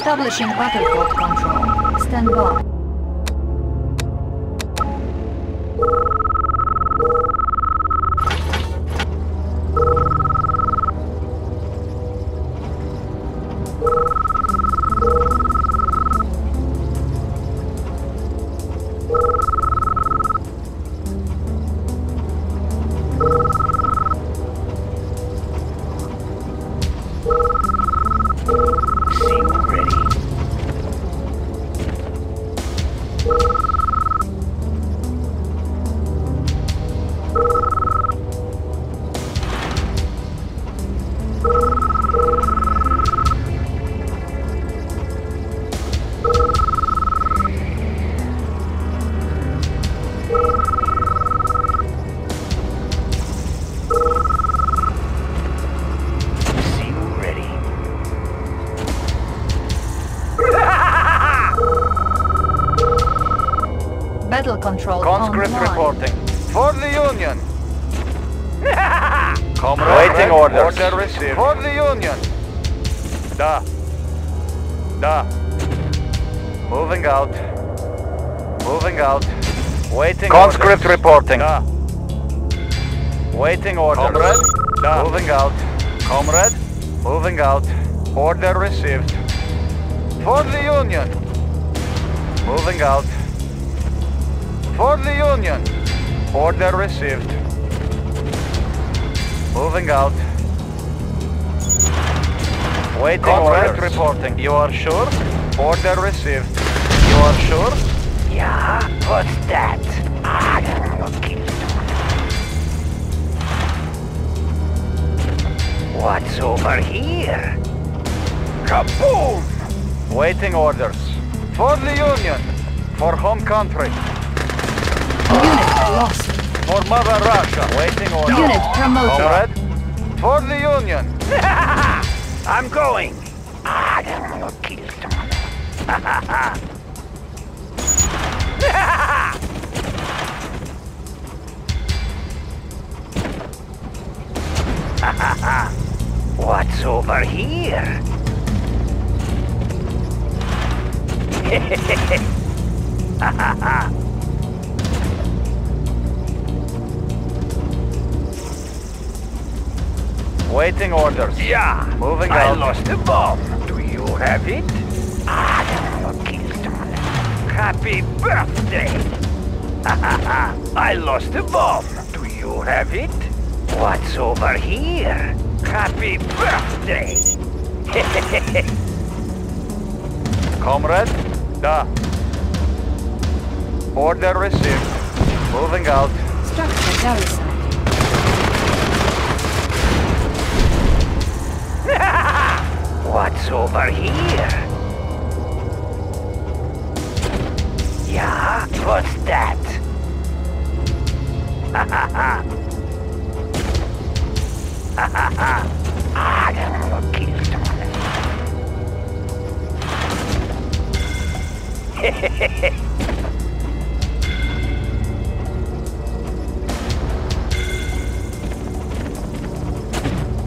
Establishing battle pod control. Stand by. Control conscript online. Reporting. For the Union! Comrade, waiting orders. Order received. For the Union! Da. Moving out. Waiting conscript orders. Reporting. Da. Waiting orders. Comrade? Da. Moving out. Comrade? Moving out. Order received. For the Union! Moving out. For the Union! Order received. Moving out. Waiting orders. Contract reporting. You are sure? Order received. You are sure? Yeah, what's that? I don't know what's over here? Kaboom! Waiting orders. For the Union! For home country! Unit lost. For Mother Russia. Waiting order. Unit promoted. Comrade. For the Union. I'm going. I don't want to kill someone. What's over here? Waiting orders. Yeah. Moving out. I lost the bomb. Do you have it? I don't know, Kingston. Happy birthday. I lost the bomb. Do you have it? What's over here? Happy birthday. Comrade? Da. Order received. Moving out. Structure garrison. What's over here? Yeah, what's that? I don't want to kill someone.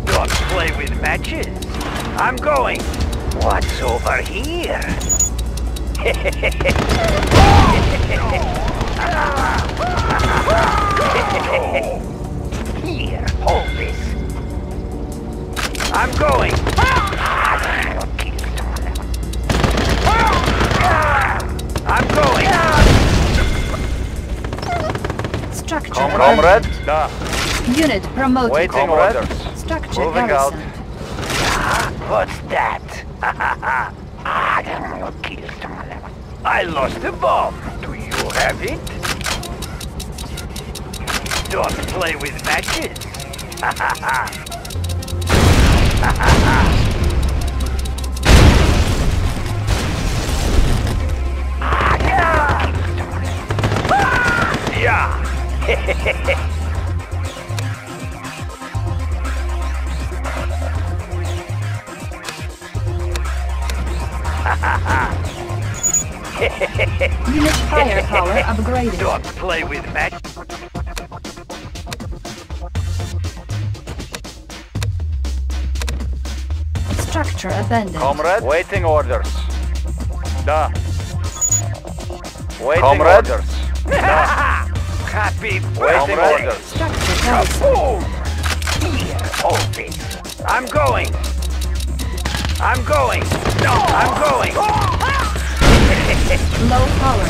Don't play with matches. I'm going! What's over here? Here, hold this. I'm going! I'm going! Structure. Comrade? Da. Unit promoted. Waiting orders. Structure moving garrison. Out. What's that? I don't know, kill someone. I lost the bomb. Do you have it? Don't play with matches. Yeah. Unit firepower upgraded. Don't play with magic. Structure abandoned. Comrade, waiting orders. Da. Waiting Comrade. Orders. Da. Copy. Waiting Comrade. Orders. Kaboom! Here, hold me. I'm going. I'm going. No, I'm going. Low power.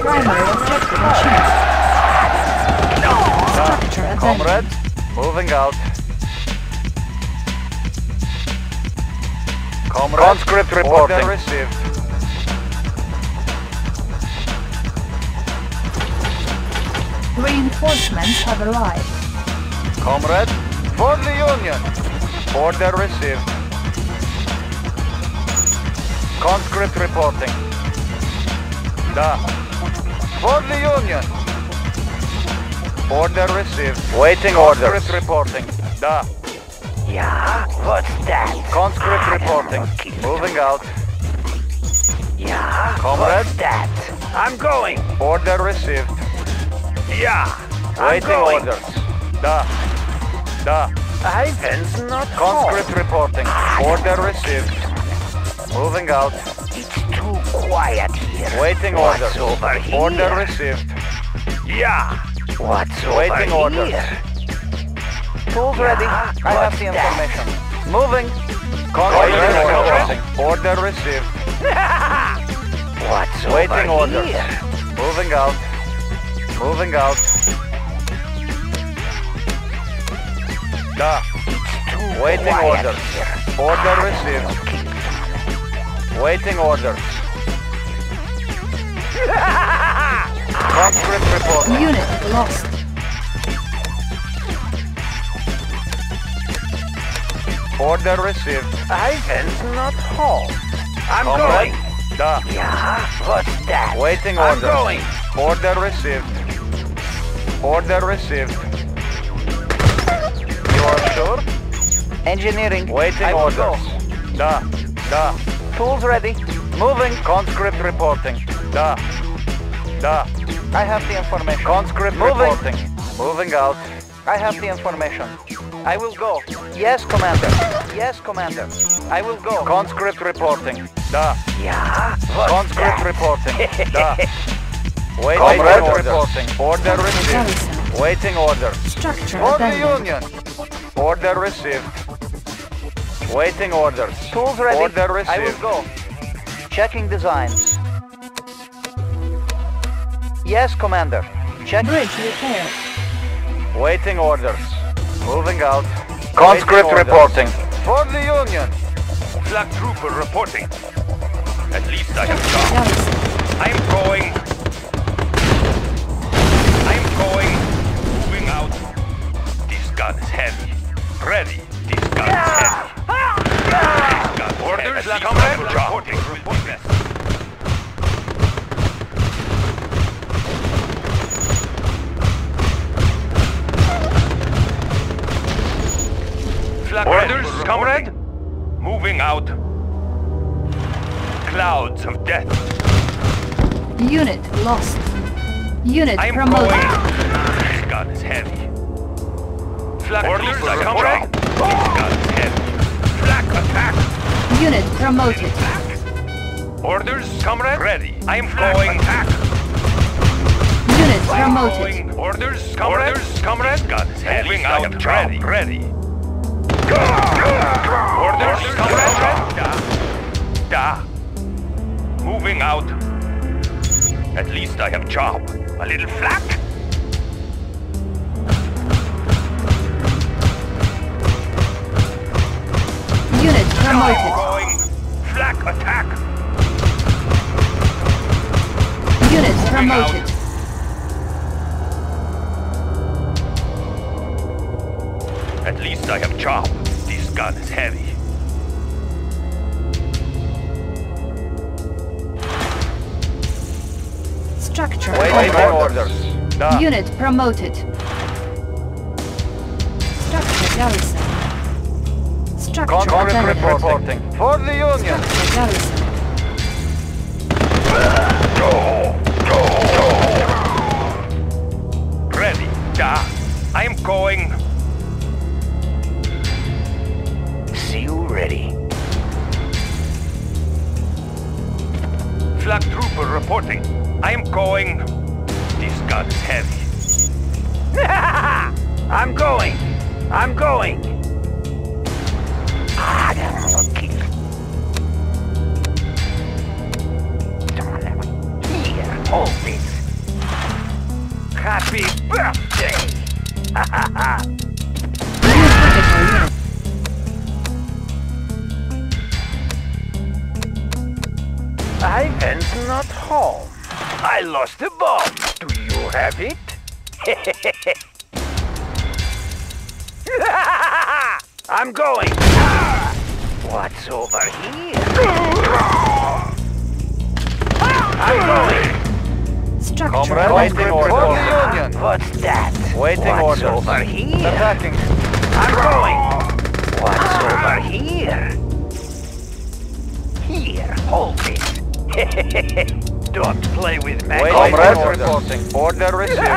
Primary objective achieved. No. Structure abandoned. Comrade, moving out. Comrade, conscript reporting. Order received. Reinforcements have arrived. Comrade, for the Union. Order received. Conscript reporting. Da. For the Union. Order received. Waiting orders. Conscript reporting. Da. Yeah, what's that? Conscript reporting. Moving out. Yeah, Comrade? What's that? I'm going. Order received. Yeah, I'm waiting going. Orders. Da. Da. Ivan's not conscript home. Reporting. Order received. Moving out. It's too quiet here. Waiting what's orders. Over here? Order received. Yeah. What's waiting over orders. Here? Tools ready. Yeah, I have the information. That? Moving. Order received. What's waiting orders. Here? Moving out. Moving out. Da. Waiting orders. Order received. Waiting orders. Conscript reporting. Unit lost. Order received. Ivan's not home. I'm Comrade. Going. Da. Yeah, what's that? Waiting orders. I'm going. Order received. Order received. You are sure? Engineering. Waiting I orders. Go. Da. Da. Tools ready. Moving. Conscript reporting. Da. Da. I have the information. Conscript moving. Reporting. Moving out. I have the information. I will go. Yes, Commander. Yes, Commander. I will go. Conscript reporting. Da. Yeah. Conscript that? Reporting. Da. Wait, waiting orders. Reporting. Order received. Waiting order. Structure for the Union. Order received. Waiting orders. Tools ready. Order received. I will go. Checking designs. Yes, Commander. Check. Bridge repaired. Waiting orders. Moving out. Conscript reporting. For the Union. Black Trooper reporting. At least I have gone. I'm going. I'm going. Moving out. This gun is heavy. Ready. This gun is heavy. This gun orders. Black Trooper reporting. Orders, Comrade? Moving out. Clouds of death. Unit lost. Unit I'm promoted. Going. This gun is heavy. Flak orders, Comrade? This gun is heavy. Flak attack. Unit promoted. Flak. Orders, Comrade? Ready. I'm going. Attack. Unit promoted. Going. Orders, Comrade? Orders, Comrade? This gun is heavy. Moving out. Am ready. Ready. Go! Orders, Comrade. Da. Da. Moving out. At least I have job. A little flak. Unit promoted. Going. Flak attack. Unit promoted. Out. At least I have chop. This gun is heavy. Structure. Waiting orders. Orders. Da. Unit promoted. Structure garrison. Structure garrison. Reporting. For the Union. Structure garrison. Go! Go! Go! Ready. Da. I am going. You ready? reporting. I'm going... This gun is heavy. I'm going! I'm going! Here, hold this. Happy birthday! I went not home. I lost the bomb. Do you have it? I'm going. What's over here? I'm going. Structure. Waiting order. What's that? Waiting orders. What's over here? Attacking. I'm going. What's over here? Here, hold it. Don't play with me. Comrade reporting. Order received.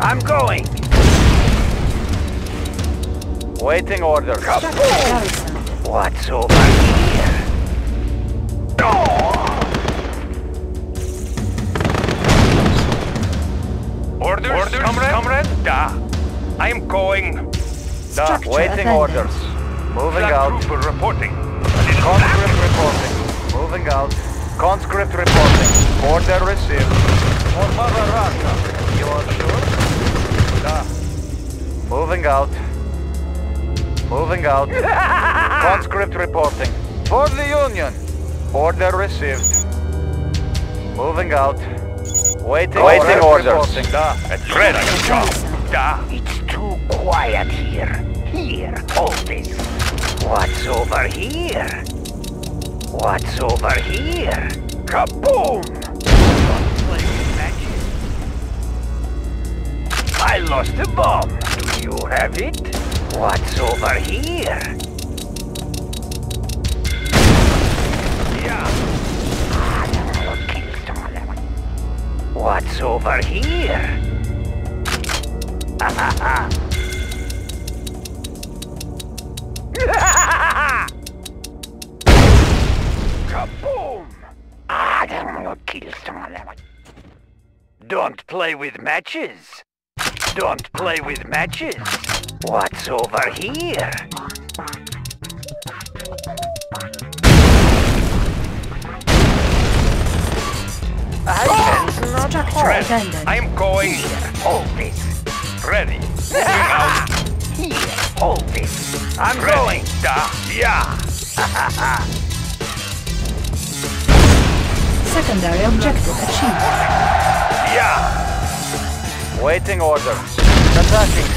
I'm going. Waiting order. What's over here? Orders, comrade? Da. I'm going. Da. Waiting orders. Moving out. Trooper reporting. Conscript reporting. Moving out. Conscript reporting. Order received. For Mother Russia. You are sure? Da. Moving out. Moving out. Conscript reporting. For the Union. Order received. Moving out. Waiting orders. Da. It's red on your job. Da. It's too quiet here. Here, hold this. What's over here? What's over here? Kaboom! Don't play with magic. I lost the bomb. Do you have it? What's over here? Yeah. What's over here? Ha ha ha! Kaboom! Don't play with matches. Don't play with matches. What's over here? I'm going. Here, hold this. Ready. Moving out. Here, hold this. I'm ready. Going. Da. Yeah. Secondary objective achieved. Yeah! Waiting orders. Attacking.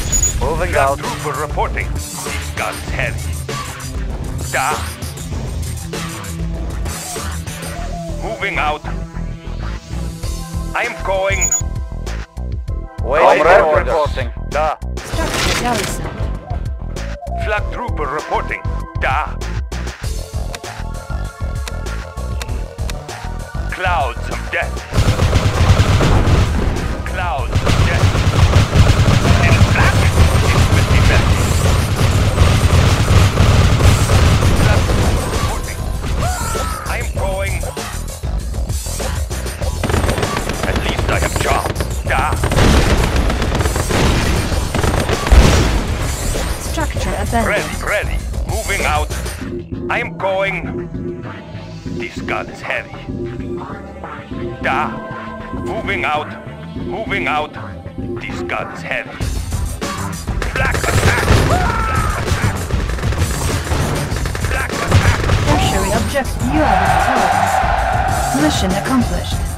Moving out. Trooper reporting. These guns heavy. Da. Moving out. I'm going. Waiting orders. Reporting. Da. Structure garrison. Flag trooper reporting. Da. Clouds of death. Clouds of death. In black, it will be better. Black reporting. I'm going. At least I have jobs. Da. Structure abandoned. Ready. Moving out. I'm going. This gun is heavy. Da. Moving out. This gun is heavy. Black attack! Black attack! Tertiary objective. You are victorious. Mission accomplished.